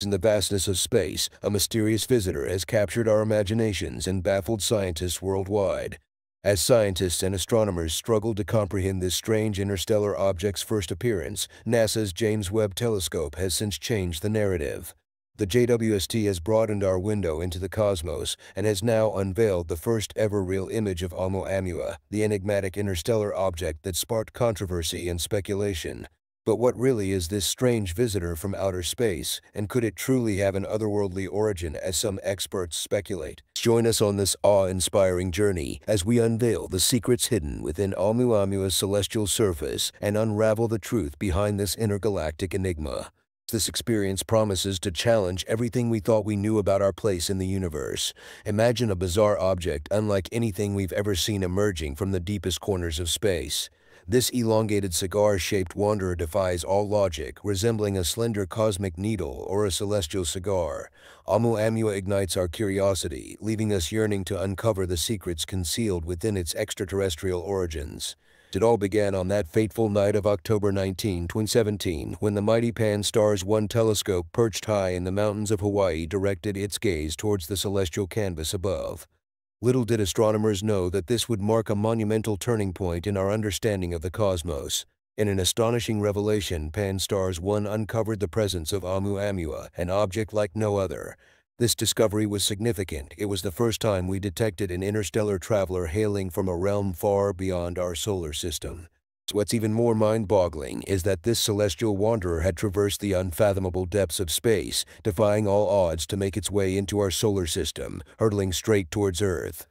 In the vastness of space, a mysterious visitor has captured our imaginations and baffled scientists worldwide. As scientists and astronomers struggled to comprehend this strange interstellar object's first appearance, NASA's James Webb Telescope has since changed the narrative. The JWST has broadened our window into the cosmos and has now unveiled the first ever real image of Oumuamua, the enigmatic interstellar object that sparked controversy and speculation. But what really is this strange visitor from outer space, and could it truly have an otherworldly origin as some experts speculate? Join us on this awe-inspiring journey as we unveil the secrets hidden within Oumuamua's celestial surface and unravel the truth behind this intergalactic enigma. This experience promises to challenge everything we thought we knew about our place in the universe. Imagine a bizarre object unlike anything we've ever seen emerging from the deepest corners of space. This elongated cigar-shaped wanderer defies all logic, resembling a slender cosmic needle or a celestial cigar. Oumuamua ignites our curiosity, leaving us yearning to uncover the secrets concealed within its extraterrestrial origins. It all began on that fateful night of October 19, 2017, when the mighty Pan-STARRS-1 telescope perched high in the mountains of Hawaii directed its gaze towards the celestial canvas above. Little did astronomers know that this would mark a monumental turning point in our understanding of the cosmos. In an astonishing revelation, Pan-STARRS-1 uncovered the presence of Oumuamua, an object like no other. This discovery was significant. It was the first time we detected an interstellar traveler hailing from a realm far beyond our solar system. What's even more mind-boggling is that this celestial wanderer had traversed the unfathomable depths of space, defying all odds to make its way into our solar system, hurtling straight towards Earth.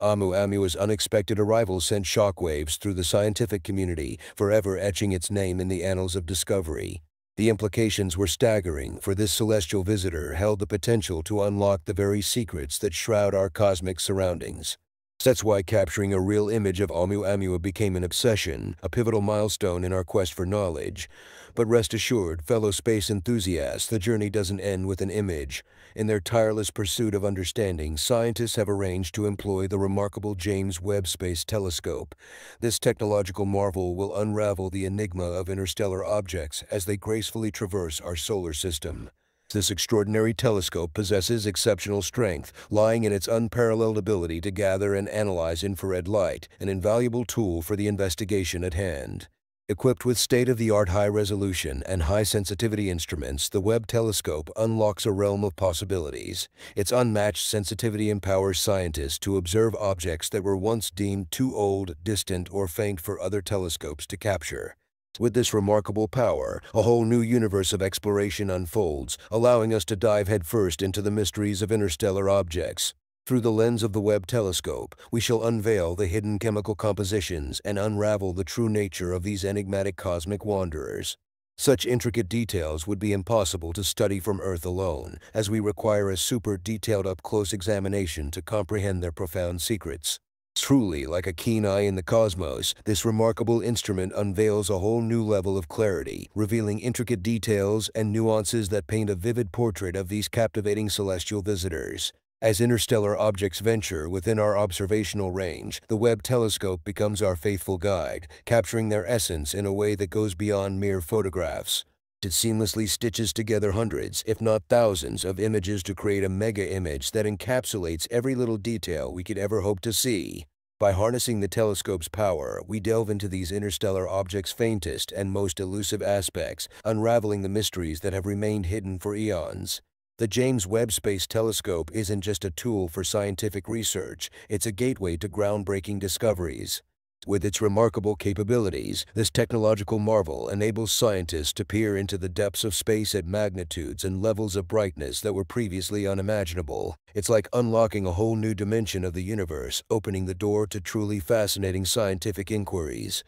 Oumuamua's unexpected arrival sent shockwaves through the scientific community, forever etching its name in the annals of discovery. The implications were staggering, for this celestial visitor held the potential to unlock the very secrets that shroud our cosmic surroundings. That's why capturing a real image of Oumuamua became an obsession, a pivotal milestone in our quest for knowledge. But rest assured, fellow space enthusiasts, the journey doesn't end with an image. In their tireless pursuit of understanding, scientists have arranged to employ the remarkable James Webb Space Telescope. This technological marvel will unravel the enigma of interstellar objects as they gracefully traverse our solar system. This extraordinary telescope possesses exceptional strength, lying in its unparalleled ability to gather and analyze infrared light, an invaluable tool for the investigation at hand. Equipped with state-of-the-art high-resolution and high-sensitivity instruments, the Webb Telescope unlocks a realm of possibilities. Its unmatched sensitivity empowers scientists to observe objects that were once deemed too old, distant, or faint for other telescopes to capture. With this remarkable power, a whole new universe of exploration unfolds, allowing us to dive headfirst into the mysteries of interstellar objects. Through the lens of the Webb Telescope, we shall unveil the hidden chemical compositions and unravel the true nature of these enigmatic cosmic wanderers. Such intricate details would be impossible to study from Earth alone, as we require a super-detailed up-close examination to comprehend their profound secrets. Truly like a keen eye in the cosmos, this remarkable instrument unveils a whole new level of clarity, revealing intricate details and nuances that paint a vivid portrait of these captivating celestial visitors. As interstellar objects venture within our observational range, the Webb Telescope becomes our faithful guide, capturing their essence in a way that goes beyond mere photographs. It seamlessly stitches together hundreds, if not thousands, of images to create a mega-image that encapsulates every little detail we could ever hope to see. By harnessing the telescope's power, we delve into these interstellar objects' faintest and most elusive aspects, unraveling the mysteries that have remained hidden for eons. The James Webb Space Telescope isn't just a tool for scientific research, it's a gateway to groundbreaking discoveries. With its remarkable capabilities, this technological marvel enables scientists to peer into the depths of space at magnitudes and levels of brightness that were previously unimaginable. It's like unlocking a whole new dimension of the universe, opening the door to truly fascinating scientific inquiries.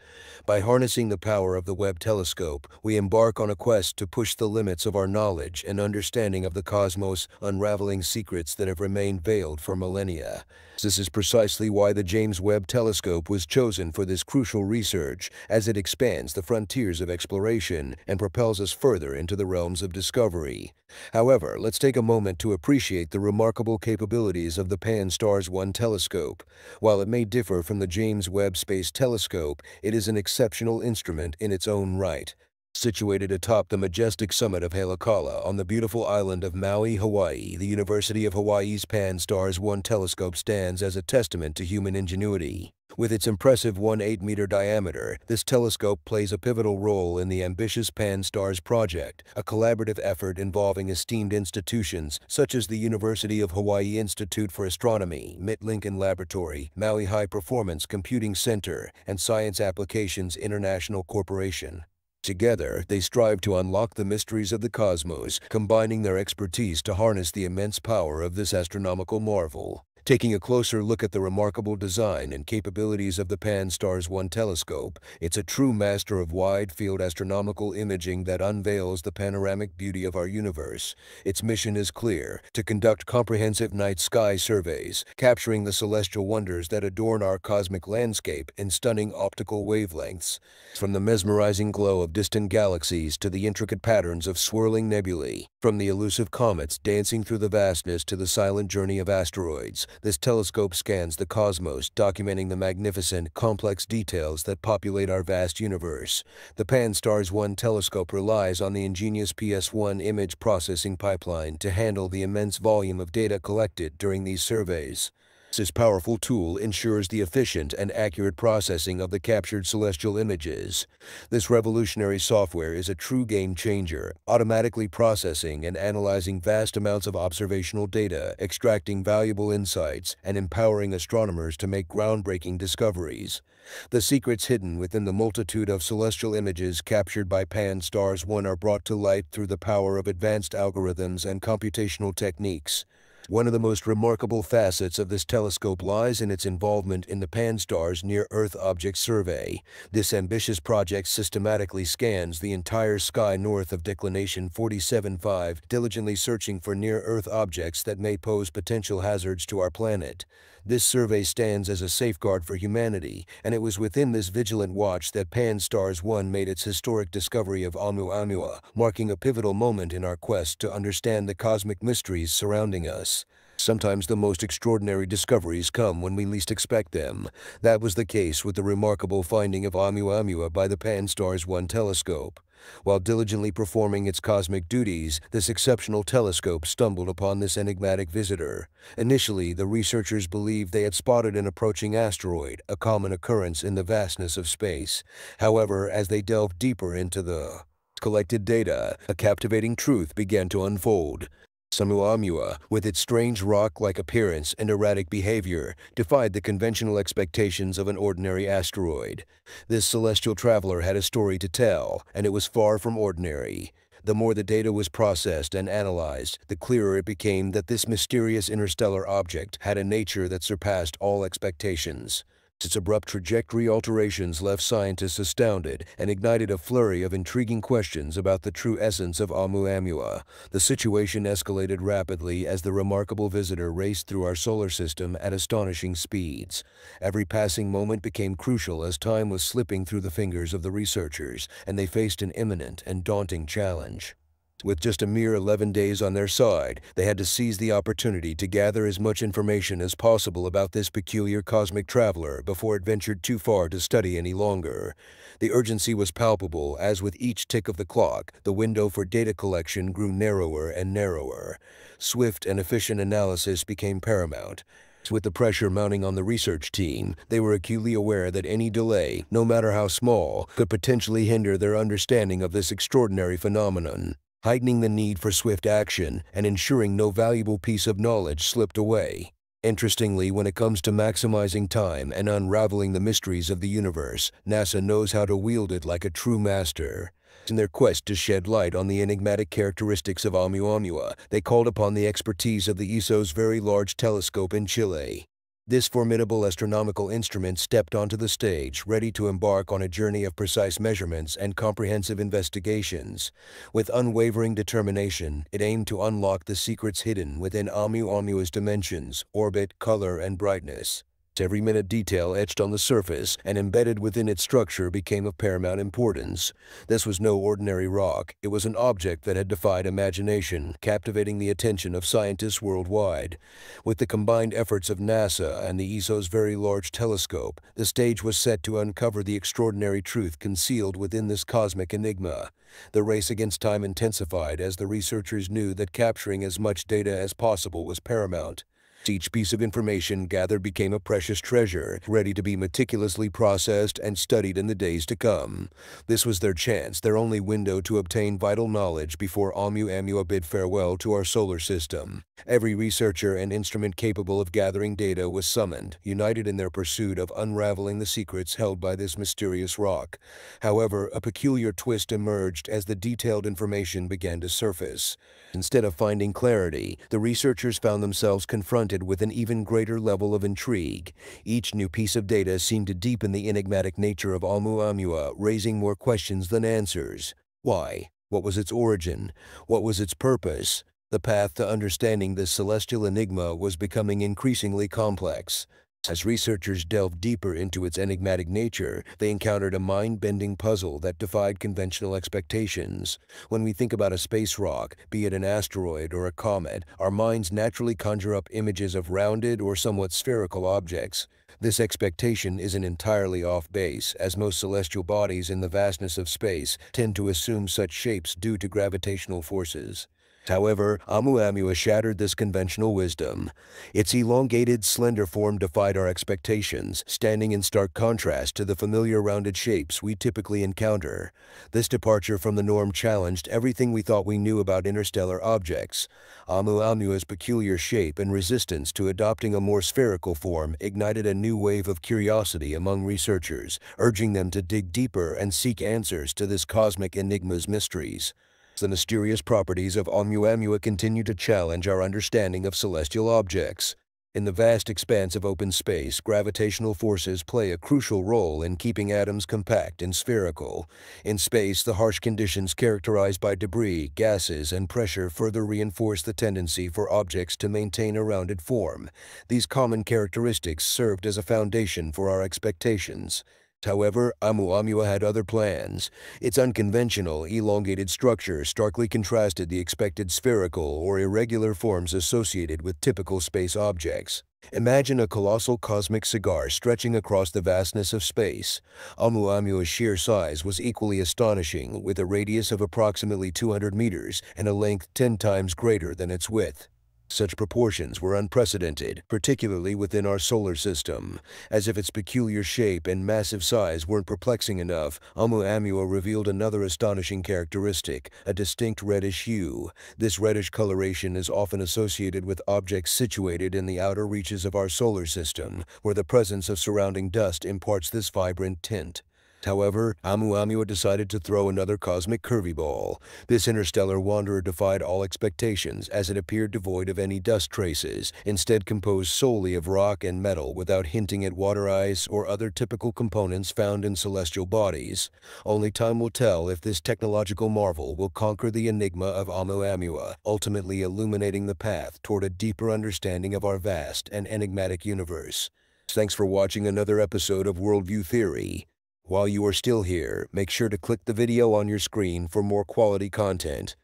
By harnessing the power of the Webb Telescope, we embark on a quest to push the limits of our knowledge and understanding of the cosmos, unraveling secrets that have remained veiled for millennia. This is precisely why the James Webb Telescope was chosen for this crucial research, as it expands the frontiers of exploration and propels us further into the realms of discovery. However, let's take a moment to appreciate the remarkable capabilities of the Pan-STARRS-1 telescope. While it may differ from the James Webb Space Telescope, it is an exceptional instrument in its own right. Situated atop the majestic summit of Halakala on the beautiful island of Maui, Hawaii, the University of Hawaii's Pan-STARRS-1 telescope stands as a testament to human ingenuity. With its impressive 1.8-meter diameter, this telescope plays a pivotal role in the ambitious Pan-STARRS project, a collaborative effort involving esteemed institutions such as the University of Hawaii Institute for Astronomy, MIT-Lincoln Laboratory, Maui High Performance Computing Center, and Science Applications International Corporation. Together, they strive to unlock the mysteries of the cosmos, combining their expertise to harness the immense power of this astronomical marvel. Taking a closer look at the remarkable design and capabilities of the Pan-STARRS-1 telescope, it's a true master of wide-field astronomical imaging that unveils the panoramic beauty of our universe. Its mission is clear: to conduct comprehensive night sky surveys, capturing the celestial wonders that adorn our cosmic landscape in stunning optical wavelengths. From the mesmerizing glow of distant galaxies to the intricate patterns of swirling nebulae, from the elusive comets dancing through the vastness to the silent journey of asteroids, this telescope scans the cosmos, documenting the magnificent, complex details that populate our vast universe. The Pan-STARRS-1 telescope relies on the ingenious PS1 image processing pipeline to handle the immense volume of data collected during these surveys. This powerful tool ensures the efficient and accurate processing of the captured celestial images. This revolutionary software is a true game changer, automatically processing and analyzing vast amounts of observational data, extracting valuable insights, and empowering astronomers to make groundbreaking discoveries. The secrets hidden within the multitude of celestial images captured by Pan-STARRS-1 are brought to light through the power of advanced algorithms and computational techniques. One of the most remarkable facets of this telescope lies in its involvement in the Pan-STARRS Near-Earth Object Survey. This ambitious project systematically scans the entire sky north of declination 47.5, diligently searching for near-Earth objects that may pose potential hazards to our planet. This survey stands as a safeguard for humanity, and it was within this vigilant watch that Pan-STARRS-1 made its historic discovery of Oumuamua, marking a pivotal moment in our quest to understand the cosmic mysteries surrounding us. Sometimes the most extraordinary discoveries come when we least expect them. That was the case with the remarkable finding of Oumuamua by the Pan-STARRS-1 telescope. While diligently performing its cosmic duties, this exceptional telescope stumbled upon this enigmatic visitor. Initially, the researchers believed they had spotted an approaching asteroid, a common occurrence in the vastness of space. However, as they delved deeper into the collected data, a captivating truth began to unfold. Oumuamua, with its strange rock-like appearance and erratic behavior, defied the conventional expectations of an ordinary asteroid. This celestial traveler had a story to tell, and it was far from ordinary. The more the data was processed and analyzed, the clearer it became that this mysterious interstellar object had a nature that surpassed all expectations. Its abrupt trajectory alterations left scientists astounded and ignited a flurry of intriguing questions about the true essence of Oumuamua. The situation escalated rapidly as the remarkable visitor raced through our solar system at astonishing speeds. Every passing moment became crucial as time was slipping through the fingers of the researchers, and they faced an imminent and daunting challenge. With just a mere 11 days on their side, they had to seize the opportunity to gather as much information as possible about this peculiar cosmic traveler before it ventured too far to study any longer. The urgency was palpable, as with each tick of the clock, the window for data collection grew narrower and narrower. Swift and efficient analysis became paramount. With the pressure mounting on the research team, they were acutely aware that any delay, no matter how small, could potentially hinder their understanding of this extraordinary phenomenon, heightening the need for swift action and ensuring no valuable piece of knowledge slipped away. Interestingly, when it comes to maximizing time and unraveling the mysteries of the universe, NASA knows how to wield it like a true master. In their quest to shed light on the enigmatic characteristics of Oumuamua, they called upon the expertise of the ESO's Very Large Telescope in Chile. This formidable astronomical instrument stepped onto the stage, ready to embark on a journey of precise measurements and comprehensive investigations. With unwavering determination, it aimed to unlock the secrets hidden within Oumuamua's dimensions, orbit, color, and brightness. Every minute detail etched on the surface and embedded within its structure became of paramount importance. This was no ordinary rock. It was an object that had defied imagination, captivating the attention of scientists worldwide. With the combined efforts of NASA and the ESO's Very Large Telescope, the stage was set to uncover the extraordinary truth concealed within this cosmic enigma. The race against time intensified as the researchers knew that capturing as much data as possible was paramount. Each piece of information gathered became a precious treasure, ready to be meticulously processed and studied in the days to come. This was their chance, their only window to obtain vital knowledge before Oumuamua bid farewell to our solar system. Every researcher and instrument capable of gathering data was summoned, united in their pursuit of unraveling the secrets held by this mysterious rock. However, a peculiar twist emerged as the detailed information began to surface. Instead of finding clarity, the researchers found themselves confronted with an even greater level of intrigue. Each new piece of data seemed to deepen the enigmatic nature of Oumuamua, raising more questions than answers. Why? What was its origin? What was its purpose? The path to understanding this celestial enigma was becoming increasingly complex. As researchers delved deeper into its enigmatic nature, they encountered a mind-bending puzzle that defied conventional expectations. When we think about a space rock, be it an asteroid or a comet, our minds naturally conjure up images of rounded or somewhat spherical objects. This expectation isn't entirely off base, as most celestial bodies in the vastness of space tend to assume such shapes due to gravitational forces. However, Oumuamua shattered this conventional wisdom. Its elongated, slender form defied our expectations, standing in stark contrast to the familiar rounded shapes we typically encounter. This departure from the norm challenged everything we thought we knew about interstellar objects. Oumuamua's peculiar shape and resistance to adopting a more spherical form ignited a new wave of curiosity among researchers, urging them to dig deeper and seek answers to this cosmic enigma's mysteries. The mysterious properties of Oumuamua continue to challenge our understanding of celestial objects. In the vast expanse of open space, gravitational forces play a crucial role in keeping atoms compact and spherical. In space, the harsh conditions characterized by debris, gases, and pressure further reinforce the tendency for objects to maintain a rounded form. These common characteristics served as a foundation for our expectations. However, Oumuamua had other plans. Its unconventional, elongated structure starkly contrasted the expected spherical or irregular forms associated with typical space objects. Imagine a colossal cosmic cigar stretching across the vastness of space. Oumuamua's sheer size was equally astonishing, with a radius of approximately 200 meters and a length 10 times greater than its width. Such proportions were unprecedented, particularly within our solar system. As if its peculiar shape and massive size weren't perplexing enough, Oumuamua revealed another astonishing characteristic, a distinct reddish hue. This reddish coloration is often associated with objects situated in the outer reaches of our solar system, where the presence of surrounding dust imparts this vibrant tint. However, Oumuamua decided to throw another cosmic curveball. This interstellar wanderer defied all expectations as it appeared devoid of any dust traces, instead composed solely of rock and metal without hinting at water ice or other typical components found in celestial bodies. Only time will tell if this technological marvel will conquer the enigma of Oumuamua, ultimately illuminating the path toward a deeper understanding of our vast and enigmatic universe. Thanks for watching another episode of Worldview Theory. While you are still here, make sure to click the video on your screen for more quality content.